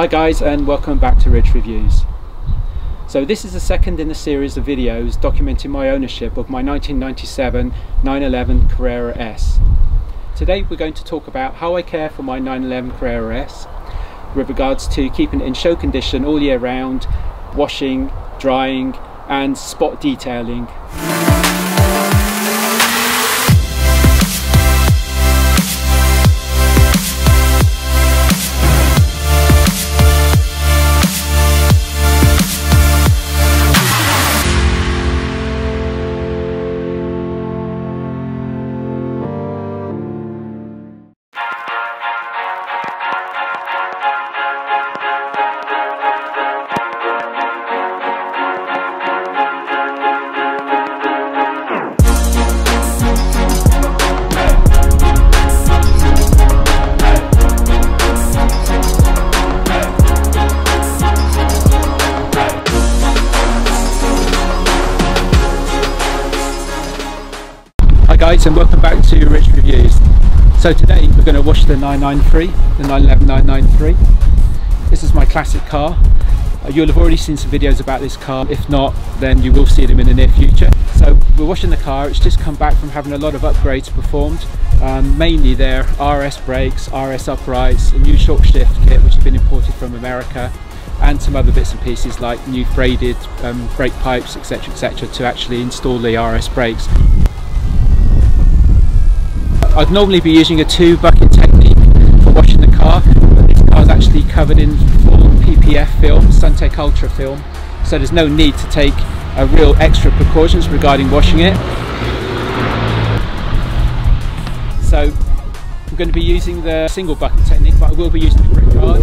Hi guys, and welcome back to RichReviews. So this is the second in the series of videos documenting my ownership of my 1997 911 Carrera S. Today we're going to talk about how I care for my 911 Carrera S with regards to keeping it in show condition all year round, washing, drying and spot detailing. And welcome back to RichReviews. So today we're going to wash the 993, the 911 993. This is my classic car. You'll have already seen some videos about this car. If not, then you will see them in the near future. So we're washing the car. It's just come back from having a lot of upgrades performed. Mainly their RS brakes, RS uprights, a new short shift kit which has been imported from America, and some other bits and pieces like new braided brake pipes, etc., to actually install the RS brakes. I'd normally be using a 2-bucket technique for washing the car, but this car is actually covered in full PPF film, SunTek Ultra film, so there's no need to take a real extra precautions regarding washing it. So I'm going to be using the 1-bucket technique, but I will be using the grip guard.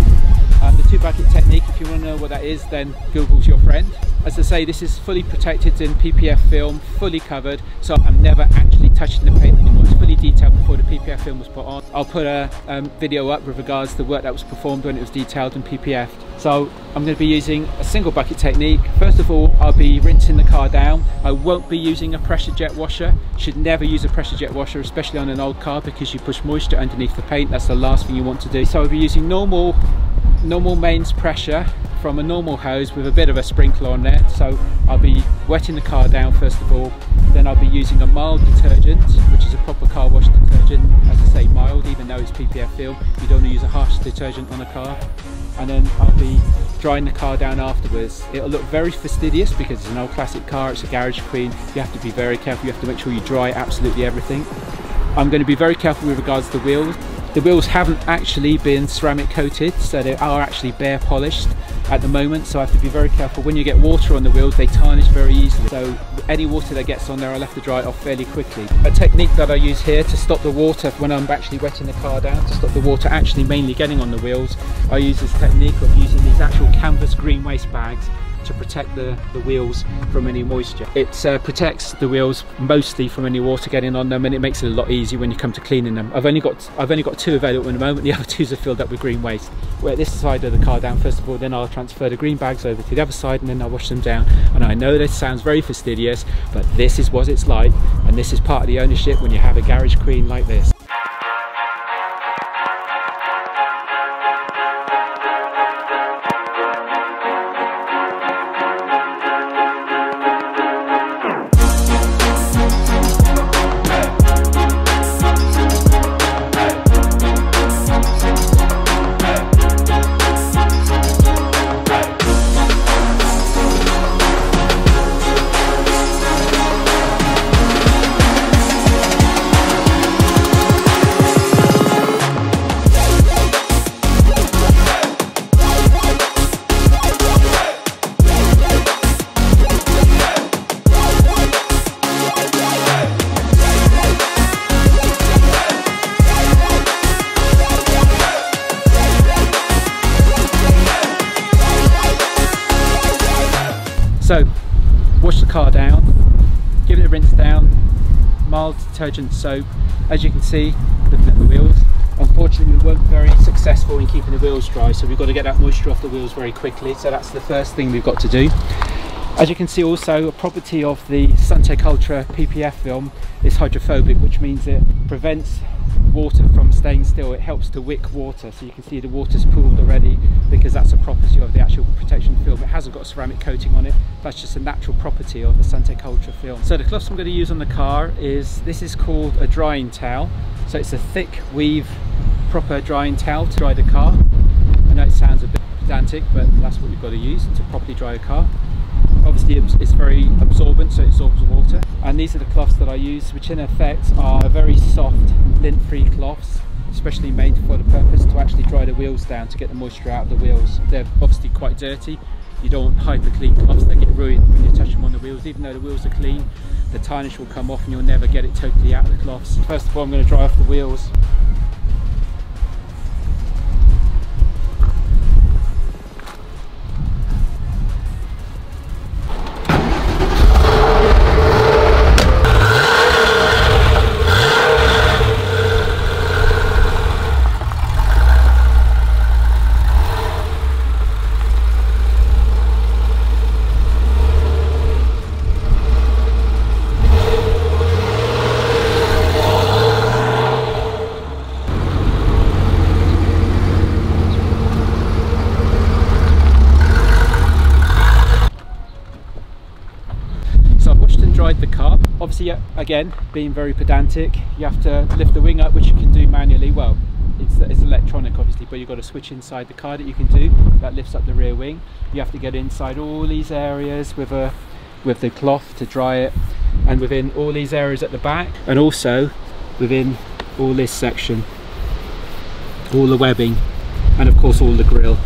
The 2-bucket technique, if you want to know what that is, then Google's your friend. As I say, this is fully protected in PPF film, fully covered, so I'm never actually touching the paint anymore. It's fully detailed before the PPF film was put on. I'll put a video up with regards to the work that was performed when it was detailed and PPF'd. So I'm going to be using a 1-bucket technique. First of all, I'll be rinsing the car down. I won't be using a pressure jet washer. Should never use a pressure jet washer, especially on an old car, because you push moisture underneath the paint. That's the last thing you want to do. So I'll be using normal mains pressure from a normal hose with a bit of a sprinkler on there. So I'll be wetting the car down first of all, then I'll be using a mild detergent, which is a proper car wash detergent. As I say, mild, even though it's PPF film, you don't want to use a harsh detergent on a car. And then I'll be drying the car down afterwards. It'll look very fastidious because it's an old classic car, it's a garage queen. You have to be very careful, you have to make sure you dry absolutely everything. I'm going to be very careful with regards to the wheels. The wheels haven't actually been ceramic coated, so they are actually bare polished at the moment, so I have to be very careful. When you get water on the wheels, they tarnish very easily, so any water that gets on there I'll have to dry it off fairly quickly. A technique that I use here to stop the water when I'm actually wetting the car down, to stop the water actually mainly getting on the wheels, I use this technique of using these actual canvas green waste bags to protect the wheels from any moisture. It protects the wheels mostly from any water getting on them, and it makes it a lot easier when you come to cleaning them. I've only got 2 available at the moment. The other 2s are filled up with green waste. Wet this side of the car down first of all, then I'll transfer the green bags over to the other side, and then I'll wash them down. And I know this sounds very fastidious, but this is what it's like, and this is part of the ownership when you have a garage queen like this. So, wash the car down, give it a rinse down, mild detergent soap. As you can see, looking at the wheels, unfortunately we weren't very successful in keeping the wheels dry, so we've got to get that moisture off the wheels very quickly, so that's the first thing we've got to do. As you can see also, a property of the SunTek Ultra PPF film is hydrophobic, which means it prevents water from staying still. It helps to wick water, so you can see the water's pooled already because that's a property of the actual protection film. It hasn't got a ceramic coating on it, that's just a natural property of the SunTek Ultra film. So the cloth I'm going to use on the car is, this is called a drying towel. So it's a thick weave, proper drying towel to dry the car. I know it sounds a bit pedantic, but that's what you've got to use to properly dry a car. Obviously it's very absorbent, so it absorbs water, and these are the cloths that I use, which in effect are very soft, lint-free cloths, especially made for the purpose to actually dry the wheels down, to get the moisture out of the wheels. They're obviously quite dirty. You don't want hyper clean cloths, they get ruined when you touch them on the wheels. Even though the wheels are clean, the tarnish will come off and you'll never get it totally out of the cloths. First of all, I'm going to dry off the wheels. The car, obviously, again, being very pedantic, you have to lift the wing up, which you can do manually. Well, it's electronic obviously, but you've got a switch inside the car that you can do that lifts up the rear wing. You have to get inside all these areas with the cloth to dry it, and within all these areas at the back, and also within all this section, all the webbing, and of course all the grill.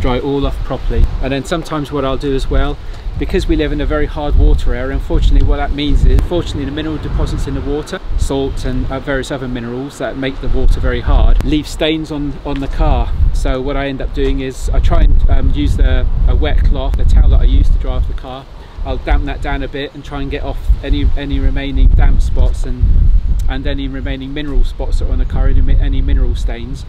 Dry all off properly. And then sometimes what I'll do as well, because we live in a very hard water area, unfortunately what that means is, unfortunately, the mineral deposits in the water, salt and various other minerals that make the water very hard, leave stains on the car. So what I end up doing is I try and use a wet cloth, the towel that I use to dry off the car. I'll damp that down a bit and try and get off any remaining damp spots and any remaining mineral spots that are on the car, any mineral stains.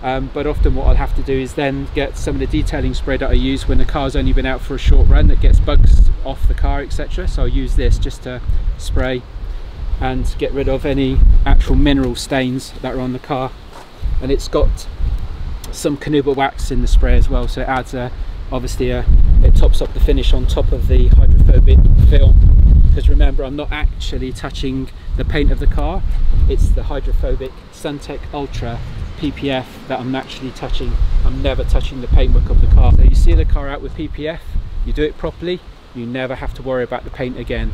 But often what I'll have to do is then get some of the detailing spray that I use when the car's only been out for a short run, that gets bugs off the car, etc. So I'll use this just to spray and get rid of any actual mineral stains that are on the car. And it's got some carnauba wax in the spray as well, so it adds it tops up the finish on top of the hydrophobic film, because remember, I'm not actually touching the paint of the car, it's the hydrophobic SunTek Ultra PPF that I'm naturally touching. I'm never touching the paintwork of the car. So you see the car out with PPF, you do it properly, you never have to worry about the paint again.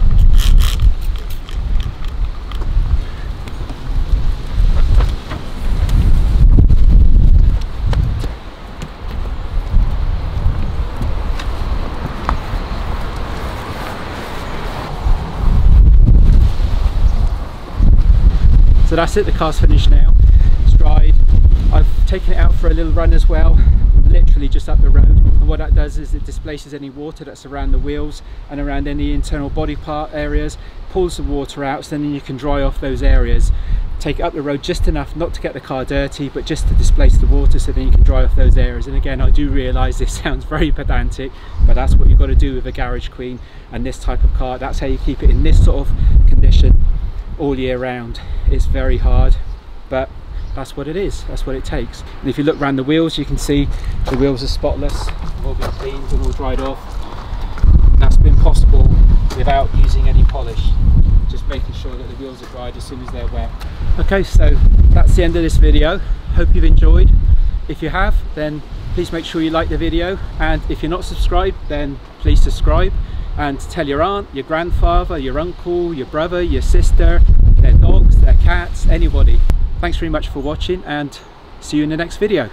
So that's it, the car's finished now. I've taken it out for a little run as well, literally just up the road, and what that does is it displaces any water that's around the wheels and around any internal body part areas, pulls the water out, so then you can dry off those areas. Take it up the road just enough not to get the car dirty, but just to displace the water, so then you can dry off those areas. And again, I do realise this sounds very pedantic, but that's what you've got to do with a garage queen and this type of car. That's how you keep it in this sort of condition all year round. It's very hard, but that's what it is, that's what it takes. And if you look around the wheels, you can see the wheels are spotless, all been cleaned and all dried off. And that's been possible without using any polish, just making sure that the wheels are dried as soon as they're wet. Okay, so that's the end of this video. Hope you've enjoyed. If you have, then please make sure you like the video, and if you're not subscribed, then please subscribe, and tell your aunt, your grandfather, your uncle, your brother, your sister, their dogs, their cats, anybody. Thanks very much for watching, and see you in the next video.